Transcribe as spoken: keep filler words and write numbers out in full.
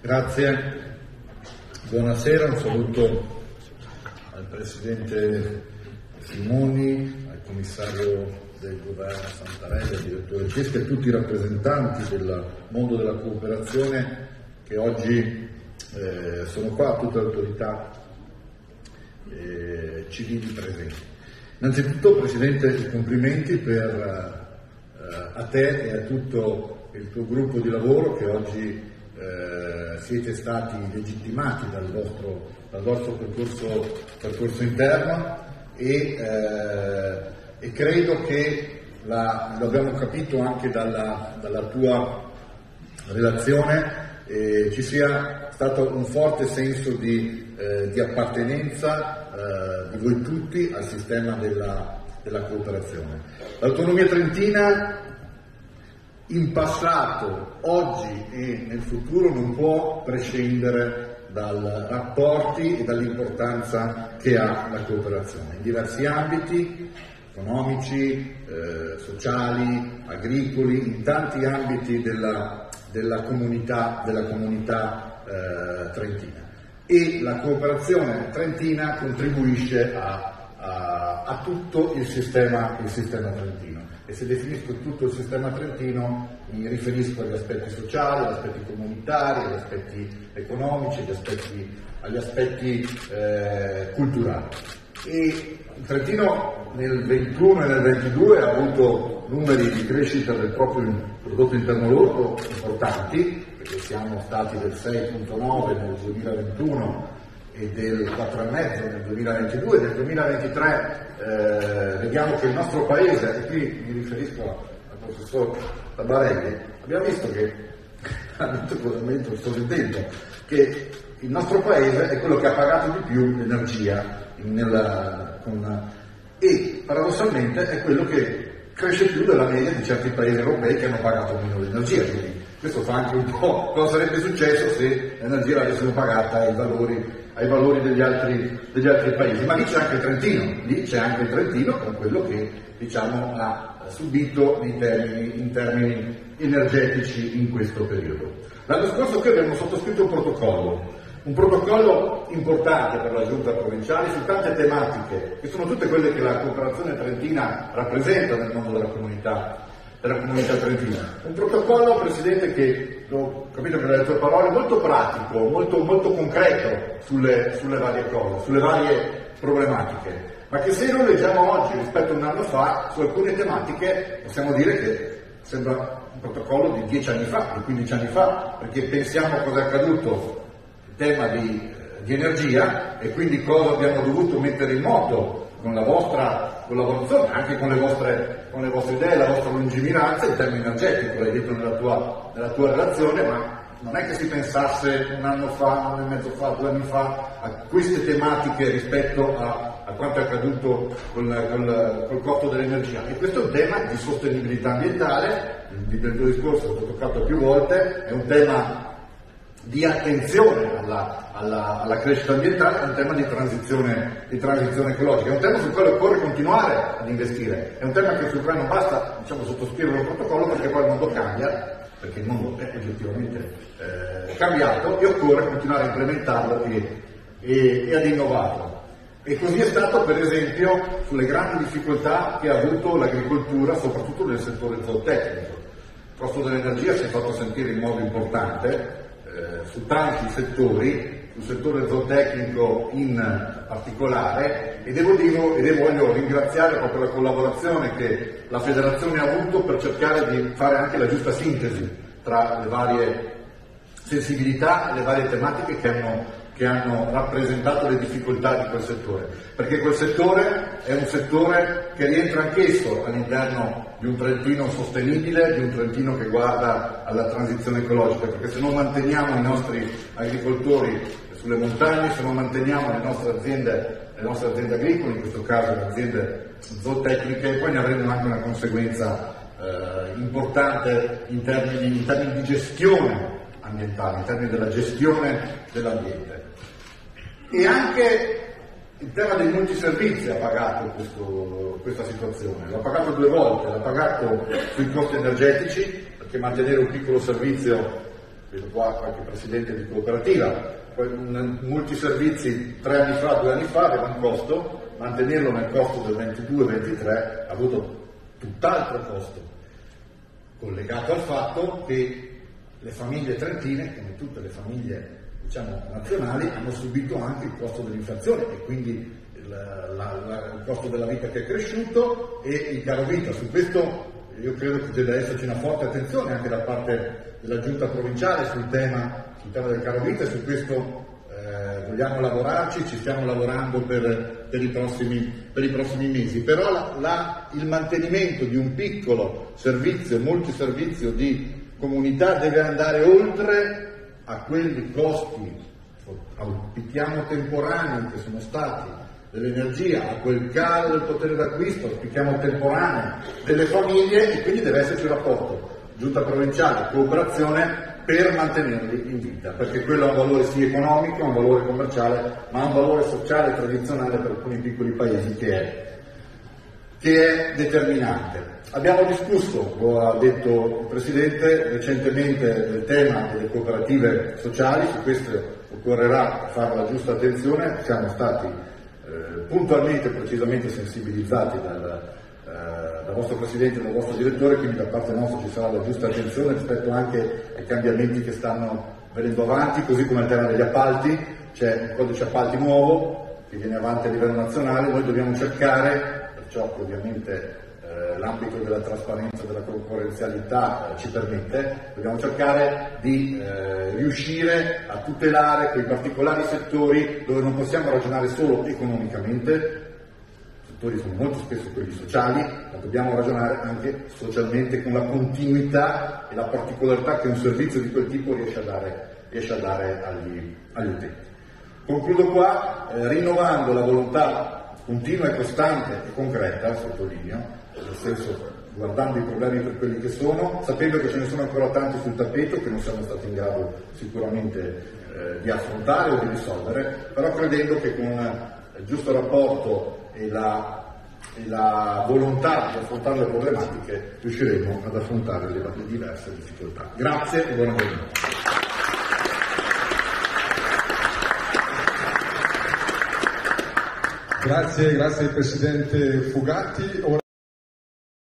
Grazie, buonasera, un saluto al Presidente Simoni, al Commissario del Governo Santarella, al Direttore Cesca e a tutti i rappresentanti del mondo della cooperazione che oggi eh, sono qua, a tutte le autorità eh, civili presenti. Innanzitutto, Presidente, i complimenti per, eh, a te e a tutto il tuo gruppo di lavoro che oggi Eh, siete stati legittimati dal vostro, dal vostro percorso, percorso interno e, eh, e credo che la, lo abbiamo capito anche dalla, dalla tua relazione, eh, ci sia stato un forte senso di, eh, di appartenenza eh, di voi tutti al sistema della, della cooperazione. L'autonomia trentina in passato, oggi e nel futuro non può prescindere dai rapporti e dall'importanza che ha la cooperazione in diversi ambiti economici, eh, sociali, agricoli, in tanti ambiti della, della comunità, della comunità eh, trentina, e la cooperazione trentina contribuisce a, a, a tutto il sistema, il sistema trentino. E se definisco tutto il sistema trentino mi riferisco agli aspetti sociali, agli aspetti comunitari, agli aspetti economici, agli aspetti, agli aspetti eh, culturali. E il Trentino nel ventuno e nel ventidue ha avuto numeri di crescita del proprio prodotto interno lordo importanti, perché siamo stati del sei virgola nove nel duemilaventuno e del quattro virgola cinque nel duemilaventidue, nel duemilaventitré eh, vediamo che il nostro paese, e qui mi riferisco al professor Tabarelli, abbiamo visto che ha detto veramente un sorridente, che il nostro paese è quello che ha pagato di più l'energia nella, con, e paradossalmente è quello che cresce più della media di certi paesi europei che hanno pagato meno l'energia. Quindi questo fa anche un po' cosa sarebbe successo se l'energia l'avessero pagata ai valori ai valori degli altri, degli altri paesi, ma lì c'è anche il Trentino, lì c'è anche il Trentino con quello che diciamo, ha subito in termini, in termini energetici in questo periodo. L'anno scorso qui abbiamo sottoscritto un protocollo, un protocollo importante per la Giunta provinciale su tante tematiche, che sono tutte quelle che la cooperazione trentina rappresenta nel mondo della comunità, della comunità trentina. Un protocollo, Presidente, che ho capito che dalle tue parole, molto pratico, molto, molto concreto sulle, sulle varie cose, sulle varie problematiche, ma che se lo leggiamo oggi rispetto a un anno fa, su alcune tematiche possiamo dire che sembra un protocollo di dieci anni fa, di quindici anni fa, perché pensiamo a cosa è accaduto in tema di, di energia e quindi cosa abbiamo dovuto mettere in moto con la vostra collaborazione, anche con le vostre, con le vostre idee, la vostra lungimiranza in termini energetici, l'hai detto nella tua, nella tua relazione, ma non è che si pensasse un anno fa, un anno e mezzo fa, due anni fa a queste tematiche rispetto a, a quanto è accaduto col, col, col costo dell'energia. E questo è un tema di sostenibilità ambientale, il tuo discorso l'ho toccato più volte, è un tema di attenzione alla, alla, alla crescita ambientale, è un tema di transizione, di transizione ecologica, è un tema sul quale occorre continuare ad investire, è un tema che sul quale non basta diciamo, sottoscrivere un protocollo perché poi il mondo cambia, perché il mondo è oggettivamente eh, cambiato e occorre continuare a implementarlo e, e, e ad innovarlo. E così è stato per esempio sulle grandi difficoltà che ha avuto l'agricoltura, soprattutto nel settore zootecnico. Il costo dell'energia si è fatto sentire in modo importante su tanti settori, sul settore zootecnico in particolare, e devo dire, e devo, voglio ringraziare proprio la collaborazione che la Federazione ha avuto per cercare di fare anche la giusta sintesi tra le varie sensibilità e le varie tematiche che hanno, che hanno rappresentato le difficoltà di quel settore, perché quel settore è un settore che rientra anch'esso all'interno di un Trentino sostenibile, di un Trentino che guarda alla transizione ecologica, perché se non manteniamo i nostri agricoltori sulle montagne, se non manteniamo le nostre aziende, le nostre aziende agricole, in questo caso le aziende zootecniche, poi ne avremo anche una conseguenza eh, importante in termini, in termini di gestione ambientale, in termini della gestione dell'ambiente. E anche il tema dei multiservizi ha pagato questo, questa situazione, l'ha pagato due volte, l'ha pagato sui costi energetici, perché mantenere un piccolo servizio vedo qua qualche presidente di cooperativa, molti servizi tre anni fa, due anni fa aveva un costo, mantenerlo nel costo del ventidue ventitré ha avuto tutt'altro costo, collegato al fatto che le famiglie trentine, come tutte le famiglie diciamo nazionali, hanno subito anche il costo dell'inflazione e quindi il, la, la, il costo della vita che è cresciuto e il caro vita. Su questo io credo che deve esserci una forte attenzione anche da parte della giunta provinciale sul tema, sul tema del caro vita, e su questo eh, vogliamo lavorarci, ci stiamo lavorando per, per, i, prossimi, per i prossimi mesi, però la, la, il mantenimento di un piccolo servizio, multiservizio di comunità deve andare oltre a quelli costi, auspichiamo temporanei, che sono stati dell'energia, a quel calo del potere d'acquisto, auspichiamo temporanei delle famiglie, e quindi deve esserci un rapporto giunta provinciale, cooperazione per mantenerli in vita, perché quello ha un valore sì economico, un valore commerciale, ma ha un valore sociale e tradizionale per alcuni piccoli paesi che è, che è determinante. Abbiamo discusso, lo ha detto il Presidente, recentemente del tema delle cooperative sociali, su questo occorrerà fare la giusta attenzione, siamo stati eh, puntualmente e precisamente sensibilizzati dal, eh, dal vostro Presidente e dal vostro Direttore, quindi da parte nostra ci sarà la giusta attenzione rispetto anche ai cambiamenti che stanno venendo avanti, così come al tema degli appalti, c'è un codice appalti nuovo che viene avanti a livello nazionale, noi dobbiamo cercare, perciò ovviamente l'ambito della trasparenza, della concorrenzialità eh, ci permette, dobbiamo cercare di eh, riuscire a tutelare quei particolari settori dove non possiamo ragionare solo economicamente, i settori sono molto spesso quelli sociali, ma dobbiamo ragionare anche socialmente con la continuità e la particolarità che un servizio di quel tipo riesce a dare, riesce a dare agli, agli utenti. Concludo qua eh, rinnovando la volontà continua e costante e concreta, sottolineo, nel senso, guardando i problemi per quelli che sono, sapendo che ce ne sono ancora tanti sul tappeto che non siamo stati in grado sicuramente eh, di affrontare o di risolvere, però credendo che con il giusto rapporto e la, e la volontà di affrontare le problematiche riusciremo ad affrontare le diverse difficoltà. Grazie e buona giornata. Grazie, grazie Presidente Fugatti. Ora...